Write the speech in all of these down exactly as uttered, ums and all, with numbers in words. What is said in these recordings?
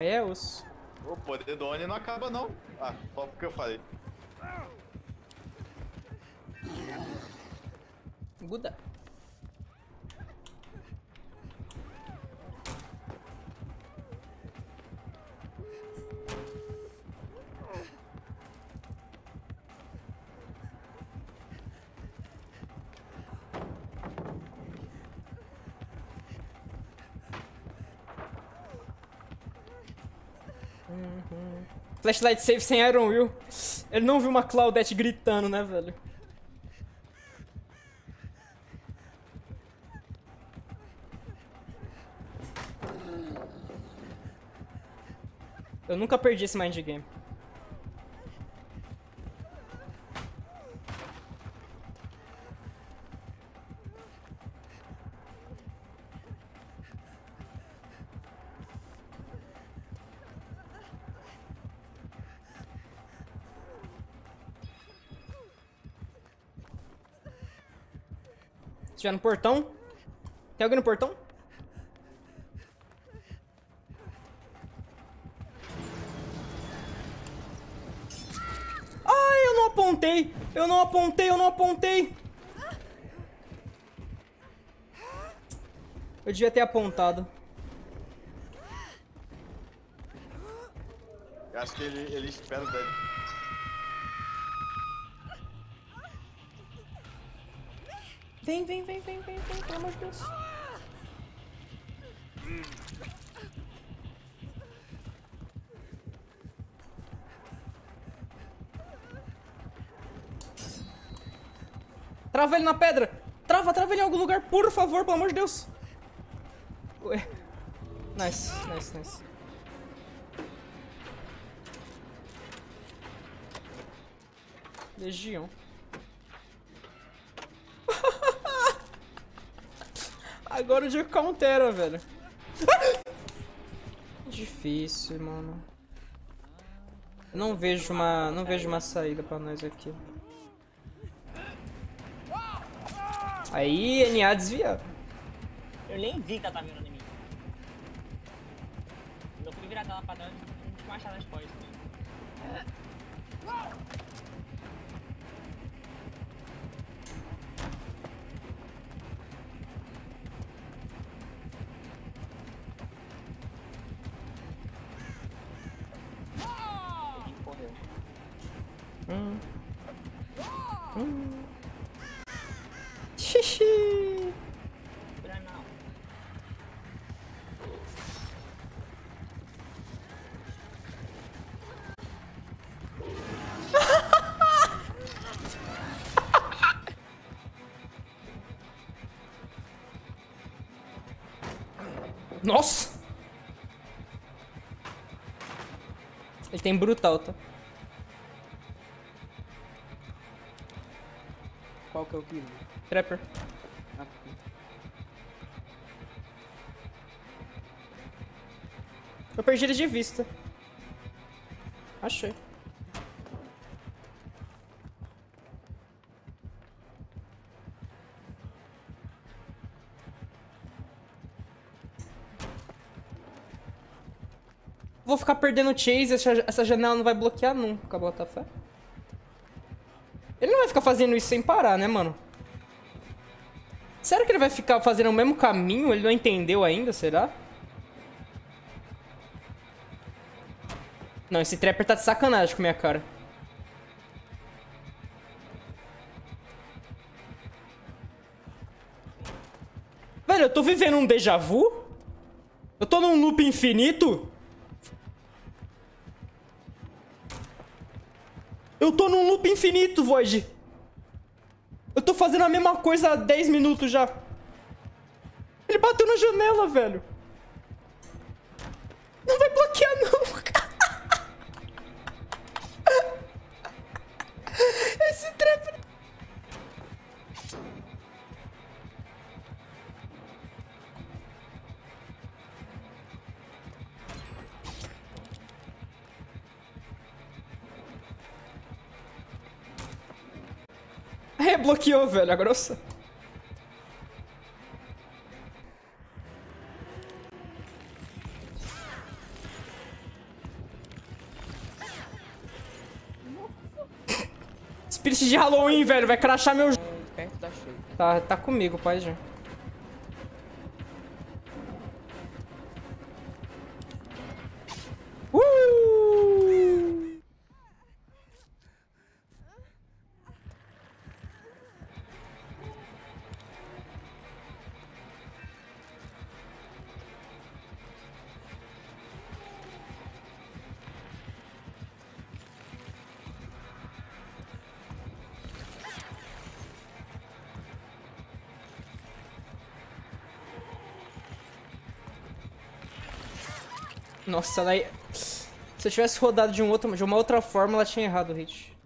É osso. O poder do Oni não acaba não. Ah, só porque eu falei. Guda. Flashlight save sem Iron Will. Ele não viu uma Claudette gritando, né, velho? Eu nunca perdi esse mind game. Se tiver no portão. Tem alguém no portão? Ai, eu não apontei! Eu não apontei, eu não apontei! Eu devia ter apontado. Eu acho que ele, ele espera o dano. Vem, vem, vem, vem, vem, vem, pelo amor de Deus. Trava ele na pedra! Trava, trava ele em algum lugar, por favor, pelo amor de Deus! Ué. Nice, nice, nice. Legião. Agora o Jack countera, velho. Difícil, mano. Eu não vejo uma, não vejo uma saída pra nós aqui. Aí, Nia desvia. Eu nem vi que ela tá virando em mim. Eu fui virar dela pra dentro e não tinha achado as costas. Hum. Hum. Xixi. Nossa. Ele tem brutal, tá? Qual que é o que? Trapper. Ah, eu perdi ele de vista. Achei. Vou ficar perdendo chase, essa janela não vai bloquear nunca, Botafé. Ele não vai ficar fazendo isso sem parar, né, mano? Será que ele vai ficar fazendo o mesmo caminho? Ele não entendeu ainda, será? Não, esse Trapper tá de sacanagem com a minha cara. Velho, eu tô vivendo um déjà vu? Eu tô num loop infinito? Eu tô num loop infinito, Void. Eu tô fazendo a mesma coisa há dez minutos já. Ele bateu na janela, velho. Não vai bloquear, não. Esse trap... Bloqueou, velho, a grossa. Spirit de Halloween, velho. Vai crashar meu... Tá, tá comigo, pai, já. Uh! Nossa, daí... Se eu tivesse rodado de, um outro, de uma outra forma, ela tinha errado o hit.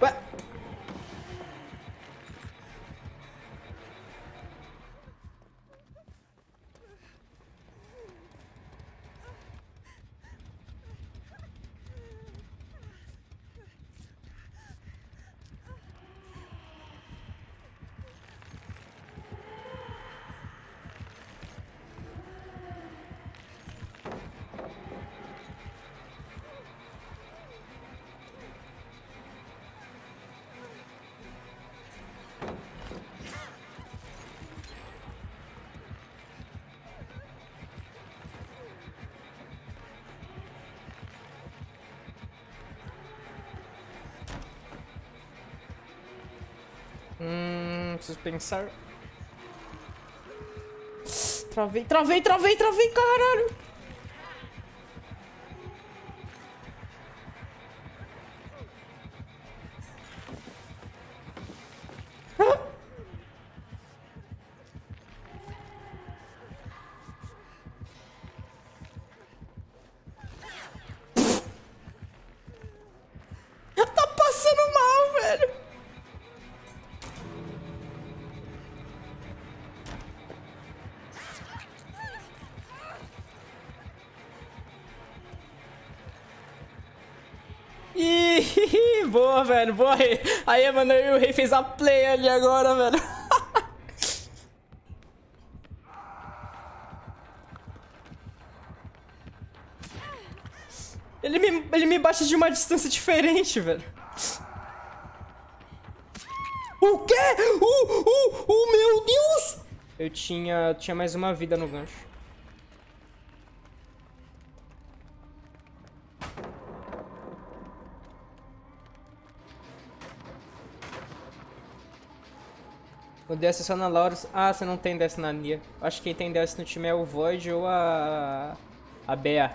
Ué? Hum, preciso pensar. Travei, travei, travei, travei, caralho! Ah! Tá passando mal, velho! Boa, velho, boa, Rei. Aí, mano, eu e o Rei fez a play ali agora, velho. Ele me, ele me bate de uma distância diferente, velho. O quê? O, o, o meu Deus! Eu tinha, tinha mais uma vida no gancho. O D S é só na Laurus. Ah, você não tem D S na Nia. Acho que quem tem D S no time é o Void ou a... a Bea.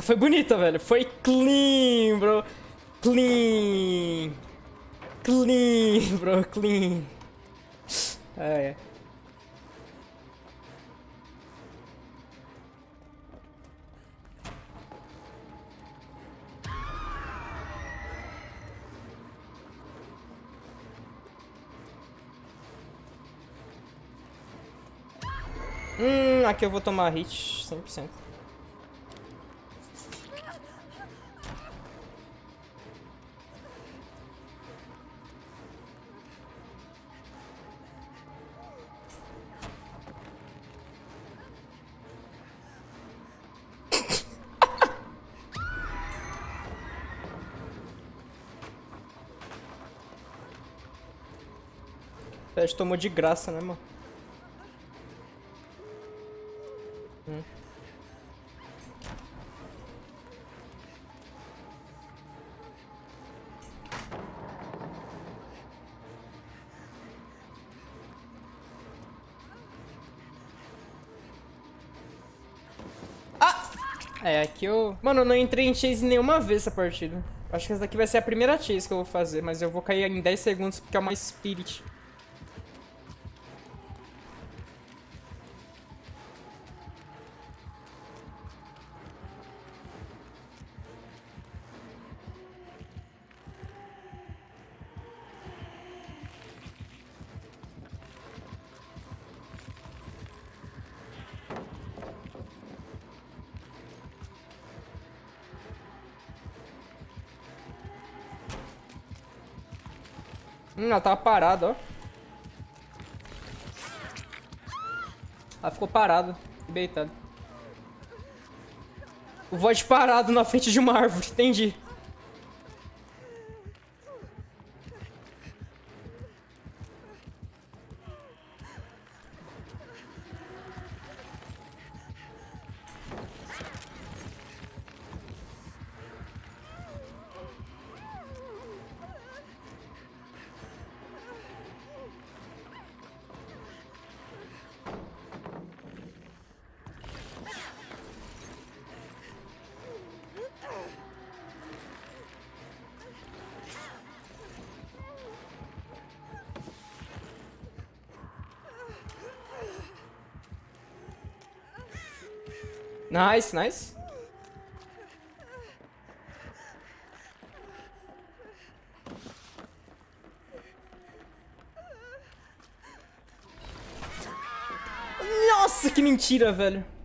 Foi bonita, velho. Foi clean, bro. Clean. Clean, bro. Clean. Ah, é. Hum, aqui eu vou tomar hit, cem por cento. A gente tomou de graça, né, mano? Hum. Ah! É, aqui eu... Mano, eu não entrei em chase nenhuma vez essa partida. Acho que essa daqui vai ser a primeira chase que eu vou fazer, mas eu vou cair em dez segundos porque é uma Spirit. Hum, ela tava parada, ó. Ela ficou parada, beitada. O Void parado na frente de uma árvore, entendi. Nice, nice. Nossa, que mentira, velho.